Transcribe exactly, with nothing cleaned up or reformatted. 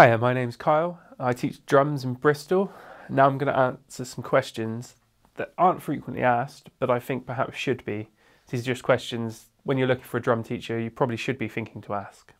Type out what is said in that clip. Hiya, my name's Kyle. I teach drums in Bristol. Now I'm going to answer some questions that aren't frequently asked, but I think perhaps should be. These are just questions when you're looking for a drum teacher you probably should be thinking to ask.